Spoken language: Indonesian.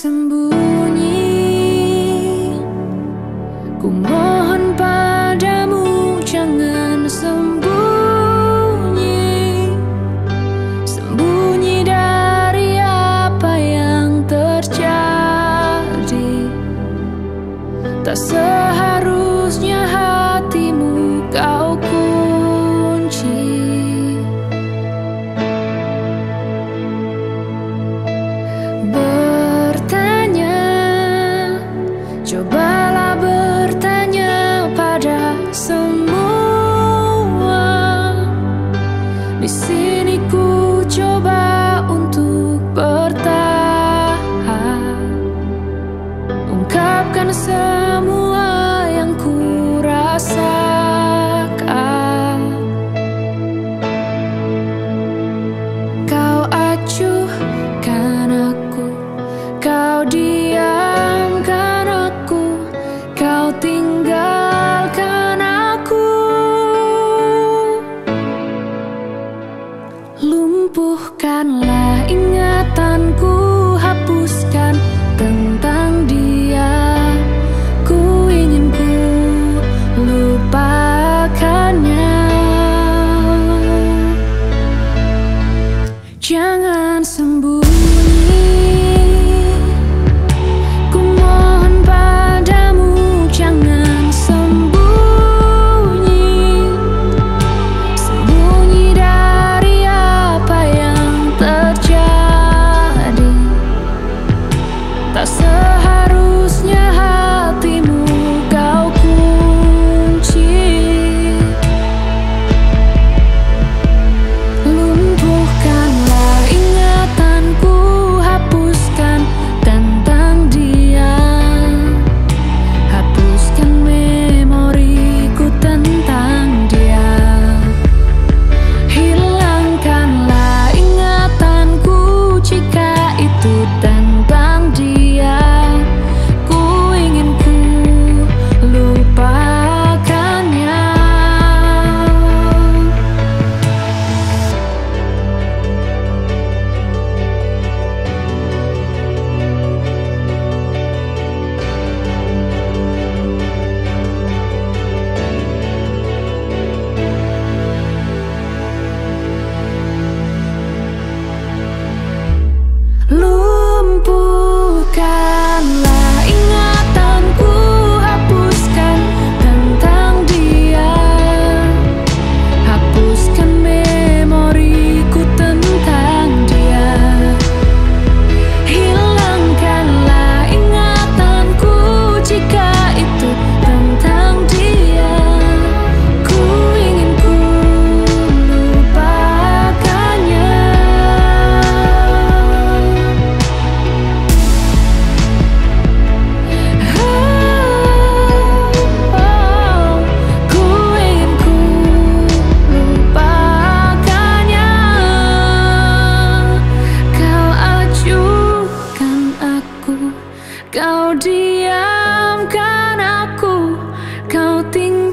tersembunyi. Ku mohon padamu jangan sembunyi, sembunyi dari apa yang terjadi. Tak seharusnya hatimu kau kunci. Bertanya, cobalah bertanya pada semua. Di sini ku coba untuk bertahan, ungkapkan semua yang ku rasakan. Kau acuhkan aku, kau diamkan aku, kau tinggalkan aku. Lumpuhkanlah ingatanku, hapuskan tentang dia. Ku ingin ku lupakannya. Jangan sembunyi. Kau diamkan aku, kau tinggalkan.